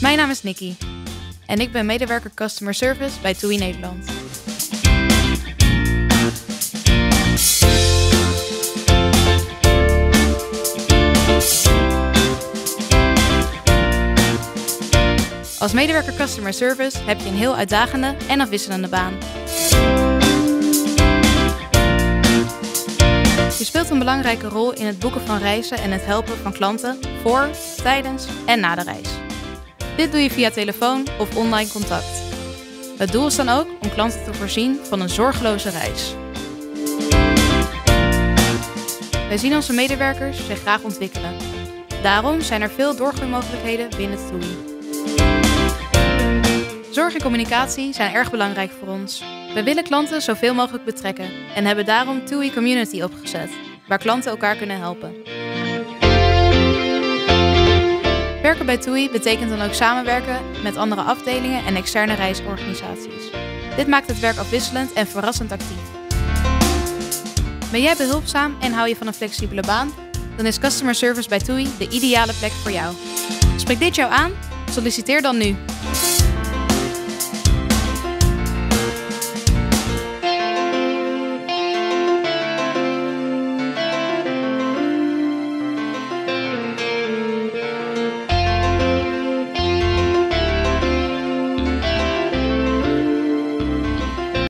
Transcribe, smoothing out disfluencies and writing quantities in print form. Mijn naam is Nikki en ik ben medewerker Customer Service bij TUI Nederland. Als medewerker Customer Service heb je een heel uitdagende en afwisselende baan. Je speelt een belangrijke rol in het boeken van reizen en het helpen van klanten voor, tijdens en na de reis. Dit doe je via telefoon of online contact. Het doel is dan ook om klanten te voorzien van een zorgeloze reis. Wij zien onze medewerkers zich graag ontwikkelen. Daarom zijn er veel doorgroeimogelijkheden binnen het TUI. Zorg en communicatie zijn erg belangrijk voor ons. We willen klanten zoveel mogelijk betrekken en hebben daarom TUI Community opgezet, waar klanten elkaar kunnen helpen. Werken bij TUI betekent dan ook samenwerken met andere afdelingen en externe reisorganisaties. Dit maakt het werk afwisselend en verrassend actief. Ben jij behulpzaam en hou je van een flexibele baan? Dan is Customer Service bij TUI de ideale plek voor jou. Spreek dit jou aan? Solliciteer dan nu!